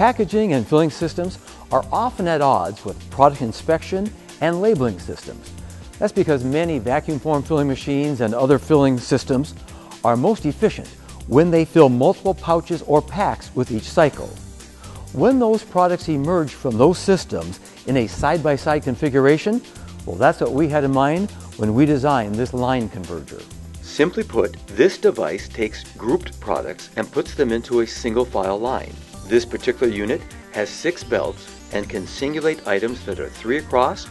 Packaging and filling systems are often at odds with product inspection and labeling systems. That's because many vacuum form filling machines and other filling systems are most efficient when they fill multiple pouches or packs with each cycle. When those products emerge from those systems in a side-by-side configuration, well, that's what we had in mind when we designed this line converger. Simply put, this device takes grouped products and puts them into a single file line. This particular unit has 6 belts and can singulate items that are 3 across,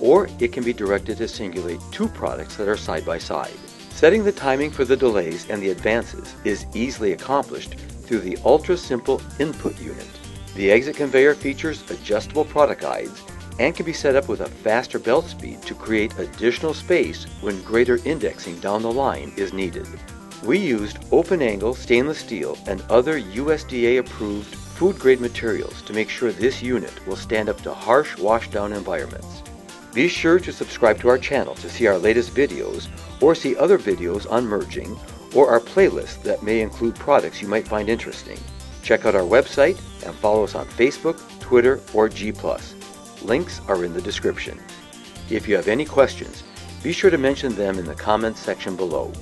or it can be directed to singulate 2 products that are side by side. Setting the timing for the delays and the advances is easily accomplished through the ultra-simple input unit. The exit conveyor features adjustable product guides and can be set up with a faster belt speed to create additional space when greater indexing down the line is needed. We used open-angle stainless steel and other USDA-approved food-grade materials to make sure this unit will stand up to harsh washdown environments. Be sure to subscribe to our channel to see our latest videos or see other videos on merging or our playlist that may include products you might find interesting. Check out our website and follow us on Facebook, Twitter, or G+. Links are in the description. If you have any questions, be sure to mention them in the comments section below.